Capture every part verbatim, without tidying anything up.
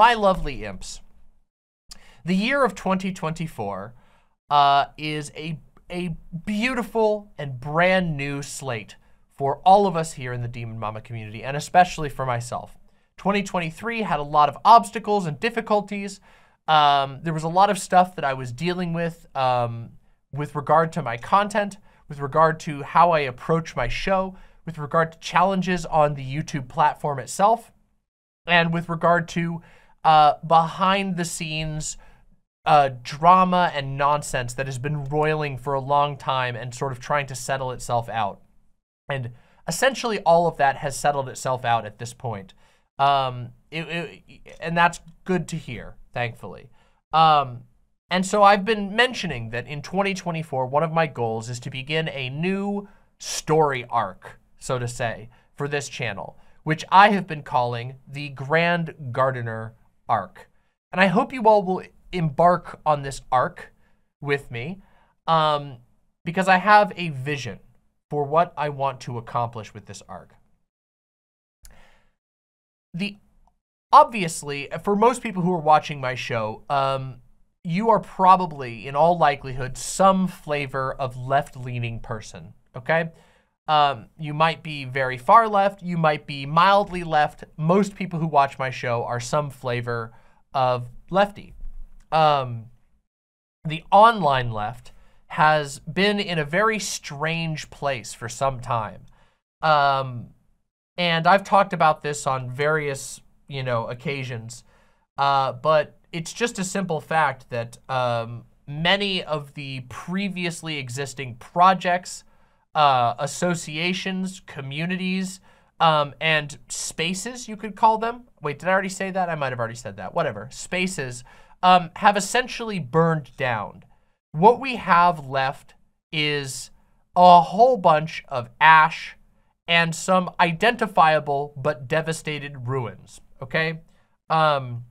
my lovely imps, the year of twenty twenty-four uh, is a, a beautiful and brand new slate for all of us here in the Demon Mama community, and especially for myself. twenty twenty-three had a lot of obstacles and difficulties. Um, there was a lot of stuff that I was dealing with um, with regard to my content, with regard to how I approach my show, with regard to challenges on the YouTube platform itself, and with regard to uh, behind the scenes uh, drama and nonsense that has been roiling for a long time and sort of trying to settle itself out. And essentially all of that has settled itself out at this point. Um, it, it, and that's good to hear, thankfully. Um, and so I've been mentioning that in twenty twenty-four, one of my goals is to begin a new story arc, so to say, for this channel, which I have been calling the Grand Gardener Arc. And I hope you all will embark on this arc with me, um, because I have a vision for what I want to accomplish with this arc. The, obviously, for most people who are watching my show, um, you are probably, in all likelihood, some flavor of left-leaning person, okay? Um, you might be very far left, you might be mildly left. Most people who watch my show are some flavor of lefty. Um, the online left has been in a very strange place for some time. Um, and I've talked about this on various, you know, occasions, uh, but it's just a simple fact that um, many of the previously existing projects, uh, associations, communities, um, and spaces, you could call them. Wait, did I already say that? I might have already said that, whatever. Spaces um, have essentially burned down. What we have left is a whole bunch of ash and some identifiable but devastated ruins, okay? Um,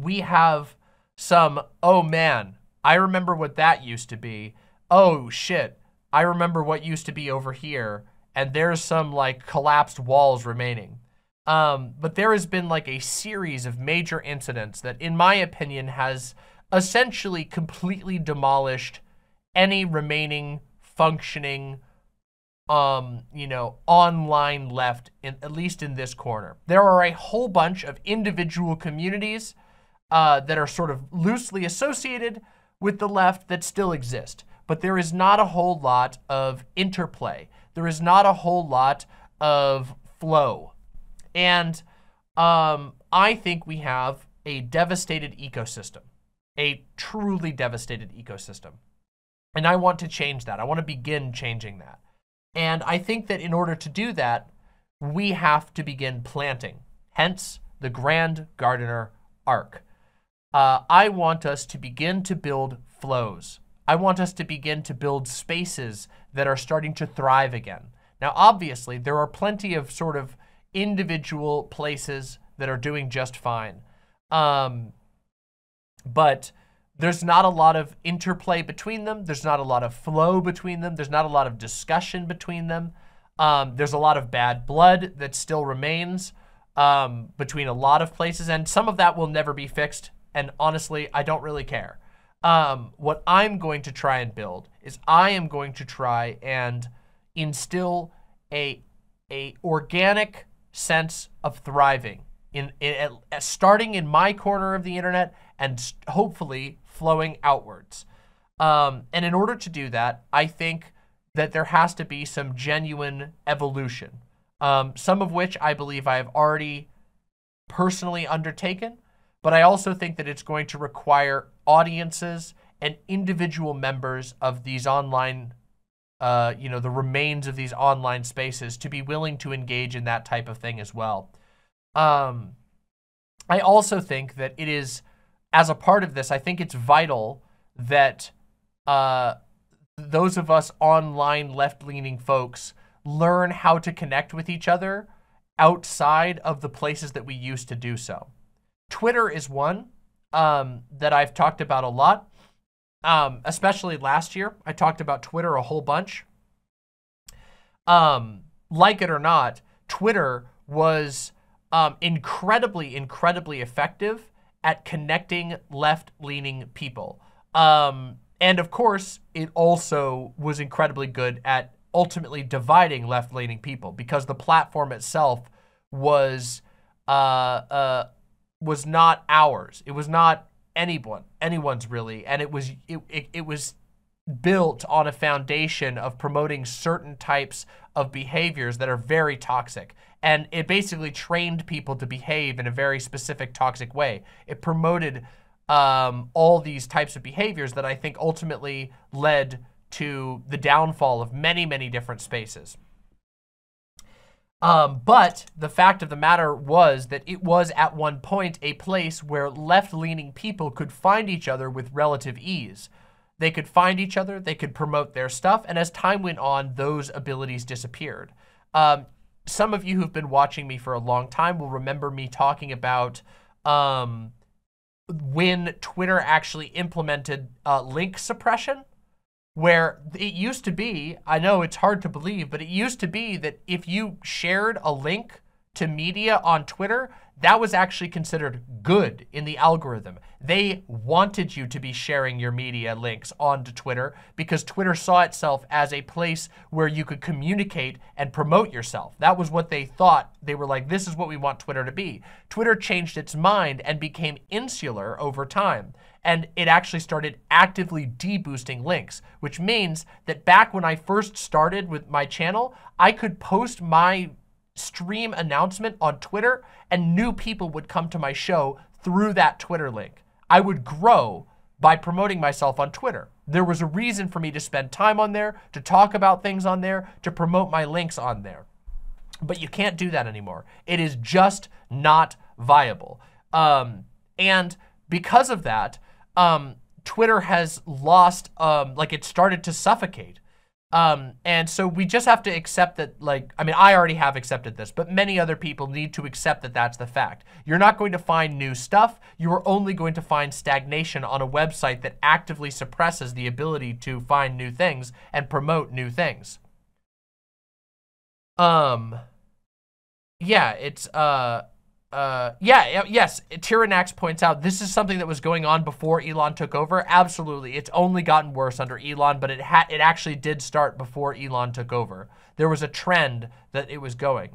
we have some, oh man, I remember what that used to be. Oh shit, I remember what used to be over here, and there's some like collapsed walls remaining. Um, but there has been like a series of major incidents that, in my opinion, has essentially completely demolished any remaining functioning, um, you know, online left, in, at least in this corner. There are a whole bunch of individual communities uh, that are sort of loosely associated with the left that still exist, but there is not a whole lot of interplay. There is not a whole lot of flow. And um, I think we have a devastated ecosystem. A truly devastated ecosystem. And I want to change that. I want to begin changing that. And I think that in order to do that, we have to begin planting. Hence, the Grand Gardener Arc. Uh, I want us to begin to build flows. I want us to begin to build spaces that are starting to thrive again. Now, obviously, there are plenty of sort of individual places that are doing just fine. Um... But there's not a lot of interplay between them. There's not a lot of flow between them. There's not a lot of discussion between them. Um, there's a lot of bad blood that still remains um, between a lot of places. And some of that will never be fixed. And honestly, I don't really care. Um, what I'm going to try and build is I am going to try and instill a, a organic sense of thriving. In, in, at, starting in my corner of the internet and hopefully flowing outwards. Um, and in order to do that, I think that there has to be some genuine evolution, um, some of which I believe I have already personally undertaken, but I also think that it's going to require audiences and individual members of these online, uh, you know, the remains of these online spaces to be willing to engage in that type of thing as well. Um, I also think that it is, as a part of this, I think it's vital that uh, those of us online left-leaning folks learn how to connect with each other outside of the places that we used to do so. Twitter is one um, that I've talked about a lot, um, especially last year. I talked about Twitter a whole bunch. Um, like it or not, Twitter was um, incredibly, incredibly effective at connecting left-leaning people. Um, and of course, it also was incredibly good at ultimately dividing left-leaning people, because the platform itself was uh, uh, was not ours. It was not anyone, anyone's really, and it was it, it, it was built on a foundation of promoting certain types of behaviors that are very toxic. And it basically trained people to behave in a very specific toxic way. It promoted um, all these types of behaviors that I think ultimately led to the downfall of many, many different spaces. Um, but the fact of the matter was that it was at one point a place where left-leaning people could find each other with relative ease. They could find each other, they could promote their stuff, and as time went on, those abilities disappeared. Um, some of you who've been watching me for a long time will remember me talking about um, when Twitter actually implemented uh, link suppression, where it used to be, I know it's hard to believe, but it used to be that if you shared a link to media on Twitter, that was actually considered good in the algorithm. They wanted you to be sharing your media links onto Twitter because Twitter saw itself as a place where you could communicate and promote yourself. That was what they thought. They were like, this is what we want Twitter to be. Twitter changed its mind and became insular over time. And it actually started actively deboosting links, which means that back when I first started with my channel, I could post my stream announcement on Twitter and new people would come to my show through that Twitter link. I would grow by promoting myself on Twitter. There was a reason for me to spend time on there, to talk about things on there, to promote my links on there. But you can't do that anymore. It is just not viable. Um, and because of that, um, Twitter has lost, um, like it started to suffocate. Um, and so we just have to accept that, like, I mean, I already have accepted this, but many other people need to accept that that's the fact. You're not going to find new stuff. You are only going to find stagnation on a website that actively suppresses the ability to find new things and promote new things. Um, yeah, it's, uh, uh, yeah, yes, Tyrannax points out, this is something that was going on before Elon took over. Absolutely, it's only gotten worse under Elon, but it ha it actually did start before Elon took over. There was a trend that it was going.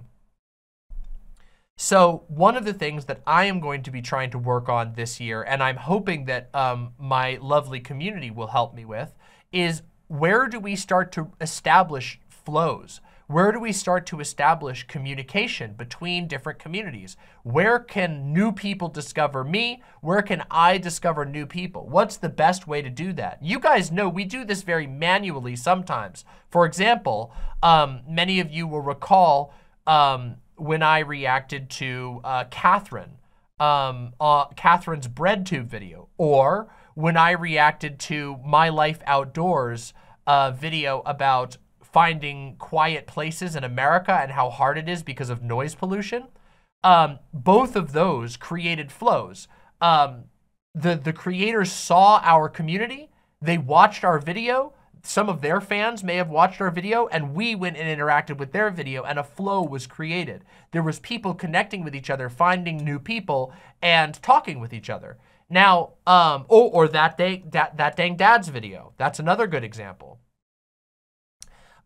So one of the things that I am going to be trying to work on this year, and I'm hoping that um, my lovely community will help me with, is where do we start to establish flows? Where do we start to establish communication between different communities? Where can new people discover me? Where can I discover new people? What's the best way to do that? You guys know we do this very manually sometimes. For example, um, many of you will recall um, when I reacted to uh, Catherine, um, uh, Catherine's BreadTube video, or when I reacted to My Life Outdoors uh, video about finding quiet places in America and how hard it is because of noise pollution. Um, both of those created flows. Um, the, the creators saw our community, they watched our video, some of their fans may have watched our video, and we went and interacted with their video, and a flow was created. There was people connecting with each other, finding new people, and talking with each other. Now, um, oh, or that, day, that, that dang dad's video, that's another good example.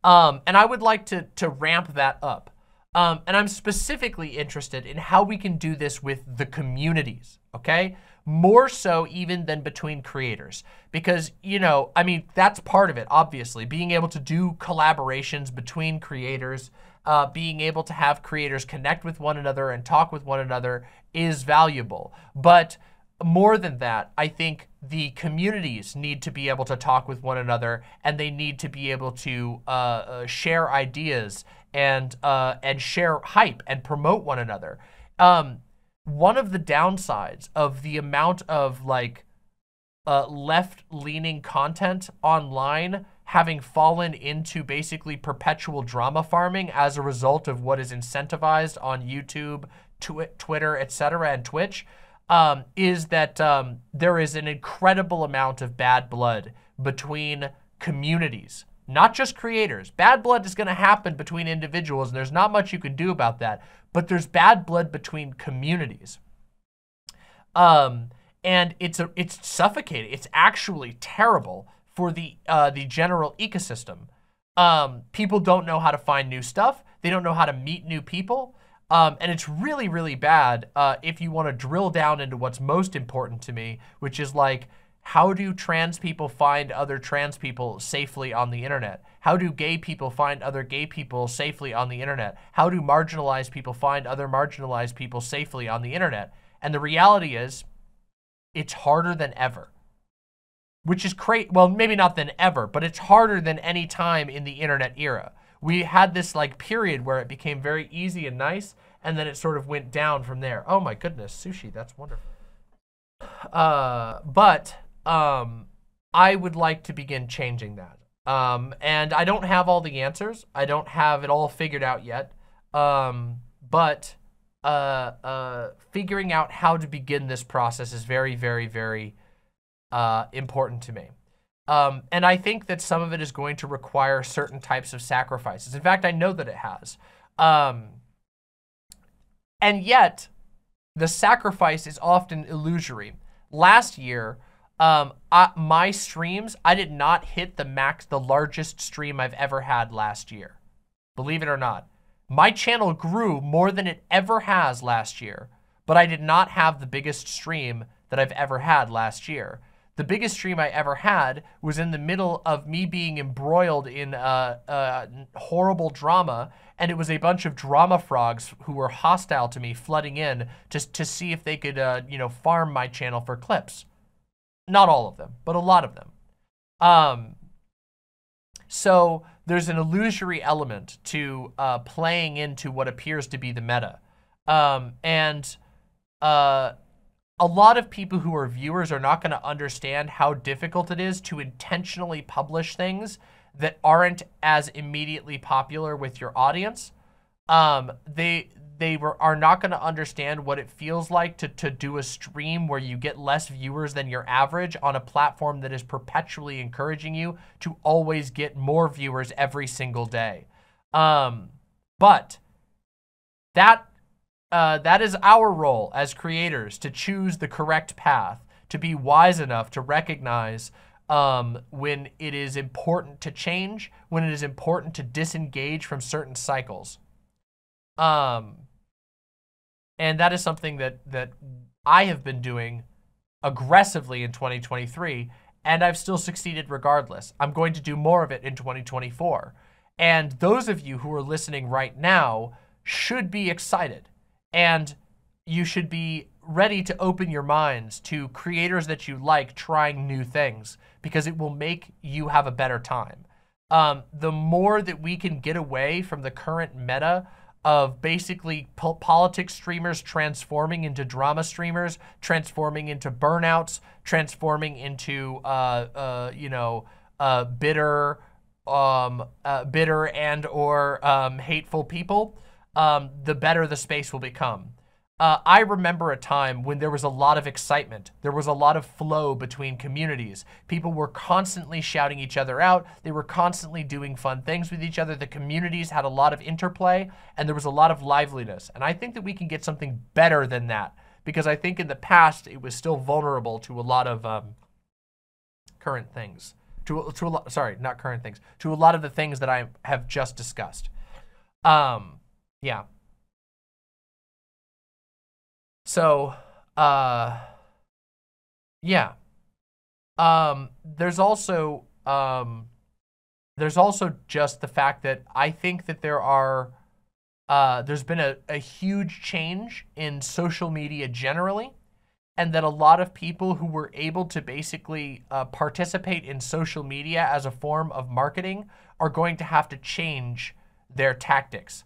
Um, and I would like to, to ramp that up. Um, and I'm specifically interested in how we can do this with the communities, okay? More so even than between creators. Because, you know, I mean, that's part of it, obviously. Being able to do collaborations between creators, uh, being able to have creators connect with one another and talk with one another is valuable. But more than that, I think the communities need to be able to talk with one another, and they need to be able to uh, uh, share ideas and uh, and share hype and promote one another. Um, one of the downsides of the amount of like uh, left-leaning content online having fallen into basically perpetual drama farming as a result of what is incentivized on YouTube, tw Twitter, et cetera, and Twitch. Um, is that um, there is an incredible amount of bad blood between communities not just creators. Bad blood is going to happen between individuals, and there's not much you can do about that, but there's bad blood between communities. Um, and it's a, it's suffocating. It's actually terrible for the, uh, the general ecosystem. Um, people don't know how to find new stuff. They don't know how to meet new people. Um, and it's really, really bad uh, if you want to drill down into what's most important to me, which is like, how do trans people find other trans people safely on the internet? How do gay people find other gay people safely on the internet? How do marginalized people find other marginalized people safely on the internet? And the reality is, it's harder than ever, which is crazy. Well, maybe not than ever, but it's harder than any time in the internet era. We had this like period where it became very easy and nice, and then it sort of went down from there. Oh my goodness, sushi, that's wonderful. Uh, but um, I would like to begin changing that. Um, and I don't have all the answers. I don't have it all figured out yet. Um, but uh, uh, figuring out how to begin this process is very, very, very uh, important to me. Um, and I think that some of it is going to require certain types of sacrifices. In fact, I know that it has. Um, and yet, the sacrifice is often illusory. Last year, um, I, my streams, I did not hit the max, the largest stream I've ever had last year. Believe it or not. My channel grew more than it ever has last year, but I did not have the biggest stream that I've ever had last year. The biggest stream I ever had was in the middle of me being embroiled in uh, uh, horrible drama, and it was a bunch of drama frogs who were hostile to me flooding in just to see if they could, uh, you know, farm my channel for clips. Not all of them, but a lot of them. Um, so there's an illusory element to uh, playing into what appears to be the meta. Um, and... Uh, A lot of people who are viewers are not going to understand how difficult it is to intentionally publish things that aren't as immediately popular with your audience. Um, they they were, are not going to understand what it feels like to, to do a stream where you get less viewers than your average on a platform that is perpetually encouraging you to always get more viewers every single day. Um, but that... Uh, that is our role as creators, to choose the correct path, to be wise enough to recognize um, when it is important to change, when it is important to disengage from certain cycles. Um, and that is something that, that I have been doing aggressively in twenty twenty-three, and I've still succeeded regardless. I'm going to do more of it in twenty twenty-four. And those of you who are listening right now should be excited. And you should be ready to open your minds to creators that you like trying new things, because it will make you have a better time. Um, the more that we can get away from the current meta of basically po politics streamers transforming into drama streamers, transforming into burnouts, transforming into, uh, uh, you know, uh, bitter, um, uh, bitter and or um, hateful people, Um, the better the space will become. Uh, I remember a time when there was a lot of excitement. There was a lot of flow between communities. People were constantly shouting each other out. They were constantly doing fun things with each other. The communities had a lot of interplay, and there was a lot of liveliness. And I think that we can get something better than that, because I think in the past it was still vulnerable to a lot of um, current things. To, to a lot, sorry, not current things. To a lot of the things that I have just discussed. Um... Yeah. So, uh, yeah. Um, there's also, um, there's also just the fact that I think that there are, uh, there's been a, a huge change in social media generally, and that a lot of people who were able to basically uh, participate in social media as a form of marketing are going to have to change their tactics.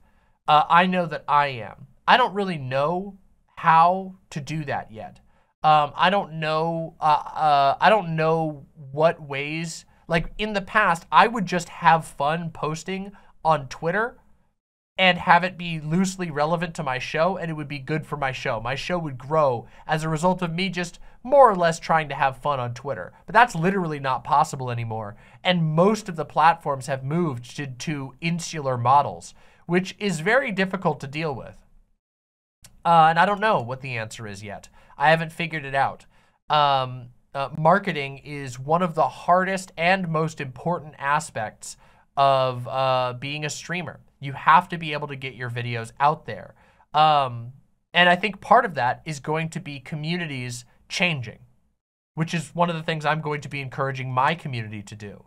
Uh, I know that I am. I don't really know how to do that yet. Um, I don't know. Uh, uh, I don't know what ways. Like in the past, I would just have fun posting on Twitter and have it be loosely relevant to my show, and it would be good for my show. My show would grow as a result of me just more or less trying to have fun on Twitter. But that's literally not possible anymore. And most of the platforms have moved to, to insular models, which is very difficult to deal with. Uh, and I don't know what the answer is yet. I haven't figured it out. Um, uh, marketing is one of the hardest and most important aspects of uh, being a streamer. You have to be able to get your videos out there. Um, and I think part of that is going to be communities changing, which is one of the things I'm going to be encouraging my community to do.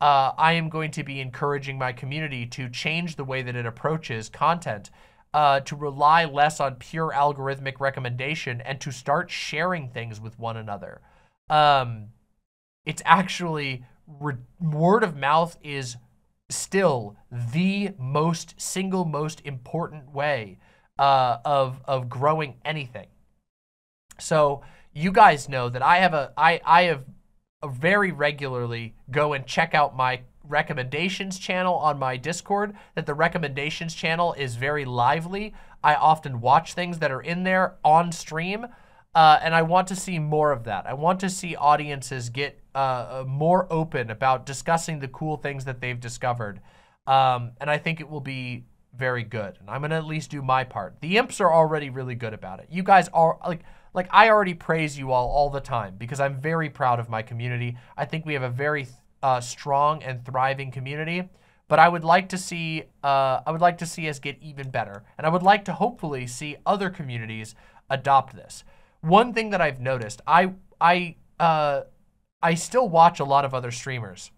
Uh, I am going to be encouraging my community to change the way that it approaches content, uh, to rely less on pure algorithmic recommendation and to start sharing things with one another. Um, it's actually, re- word of mouth is still the most single most important way uh, of of growing anything. So you guys know that I have a I I have a very regularly go and check out my recommendations channel on my Discord. That the recommendations channel is very lively. I often watch things that are in there on stream, uh, and I want to see more of that. I want to see audiences get Uh, more open about discussing the cool things that they've discovered. Um, and I think it will be very good. And I'm gonna at least do my part. The imps are already really good about it. You guys are, like, like I already praise you all all the time because I'm very proud of my community. I think we have a very uh, strong and thriving community, but I would like to see, uh, I would like to see us get even better. And I would like to hopefully see other communities adopt this. One thing that I've noticed, I, I, uh, I still watch a lot of other streamers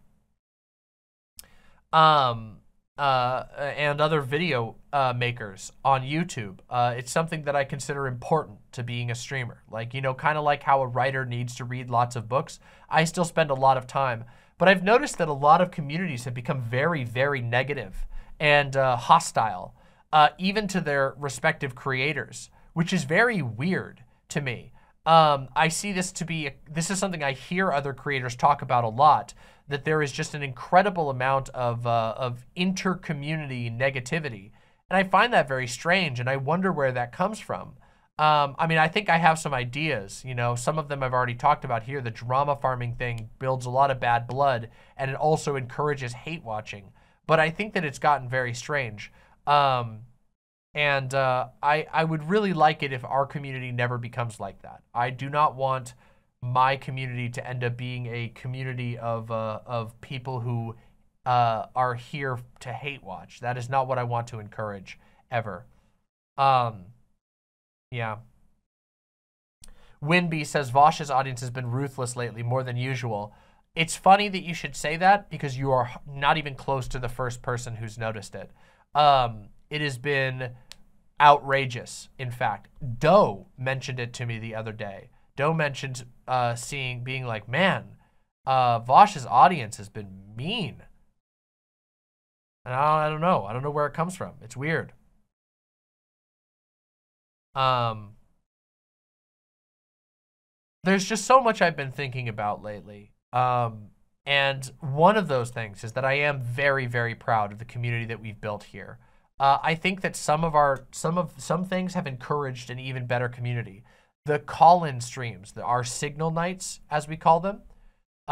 um, uh, and other video uh, makers on YouTube. Uh, it's something that I consider important to being a streamer. Like, you know, kind of like how a writer needs to read lots of books. I still spend a lot of time, but I've noticed that a lot of communities have become very, very negative and uh, hostile, uh, even to their respective creators, which is very weird to me. Um, I see this to be, this is something I hear other creators talk about a lot, that there is just an incredible amount of, uh, of inter-community negativity. And I find that very strange, and I wonder where that comes from. Um, I mean, I think I have some ideas, you know, some of them I've already talked about here. The drama farming thing builds a lot of bad blood, and it also encourages hate watching. But I think that it's gotten very strange. Um... And uh, I, I would really like it if our community never becomes like that. I do not want my community to end up being a community of, uh, of people who uh, are here to hate watch. That is not what I want to encourage ever. Um, yeah. Winby says, Vosh's audience has been ruthless lately, more than usual. It's funny that you should say that because you are not even close to the first person who's noticed it. Um, it has been outrageous. In fact, Doe mentioned it to me the other day. Doe mentioned uh, seeing, being like, man, uh, Vosh's audience has been mean. And I, I don't know. I don't know where it comes from. It's weird. Um, there's just so much I've been thinking about lately. Um, and one of those things is that I am very, very proud of the community that we've built here. Uh, I think that some of our, some of, some things have encouraged an even better community. The call-in streams, the, our signal nights, as we call them,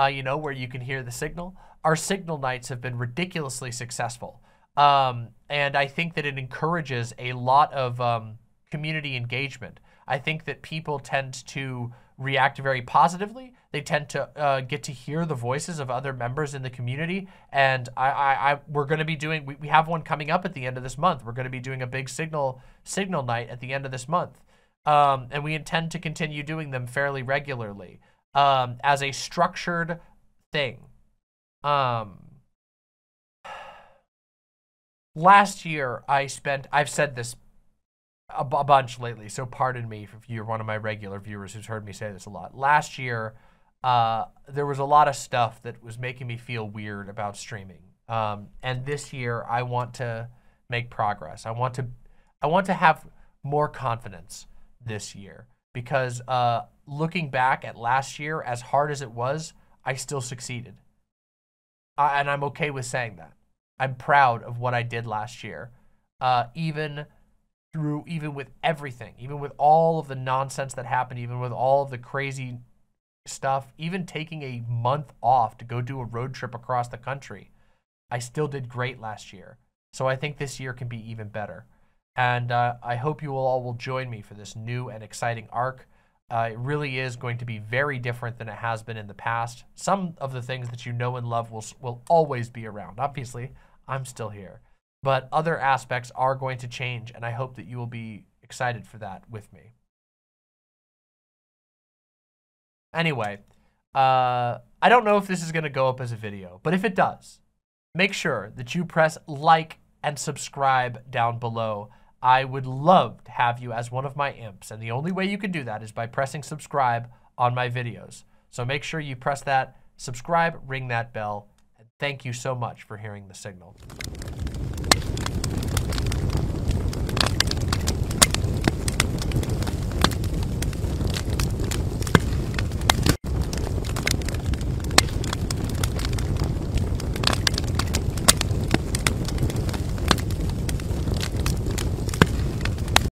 uh, you know, where you can hear the signal. Our signal nights have been ridiculously successful. Um, and I think that it encourages a lot of um, community engagement. I think that people tend to react very positively. They tend to uh, get to hear the voices of other members in the community. And I, I, I we're going to be doing, we, we have one coming up at the end of this month. We're going to be doing a big signal signal night at the end of this month. Um, and we intend to continue doing them fairly regularly um, as a structured thing. Um, last year I spent, I've said this a b- bunch lately, so pardon me if you're one of my regular viewers who's heard me say this a lot. Last year, Uh, there was a lot of stuff that was making me feel weird about streaming. Um, and this year I want to make progress. I want to, I want to have more confidence this year because uh, looking back at last year, as hard as it was, I still succeeded. I, and I'm okay with saying that. I'm proud of what I did last year. uh, even through, even with everything, even with all of the nonsense that happened, even with all of the crazy stuff, even taking a month off to go do a road trip across the country, I still did great last year. So I think this year can be even better. And uh, I hope you all will join me for this new and exciting arc. Uh, it really is going to be very different than it has been in the past. Some of the things that you know and love will, will always be around. Obviously, I'm still here. But other aspects are going to change, and I hope that you will be excited for that with me. Anyway, uh, I don't know if this is going to go up as a video, but if it does, make sure that you press like and subscribe down below. I would love to have you as one of my imps, and the only way you can do that is by pressing subscribe on my videos. So make sure you press that, subscribe, ring that bell, and thank you so much for hearing the signal.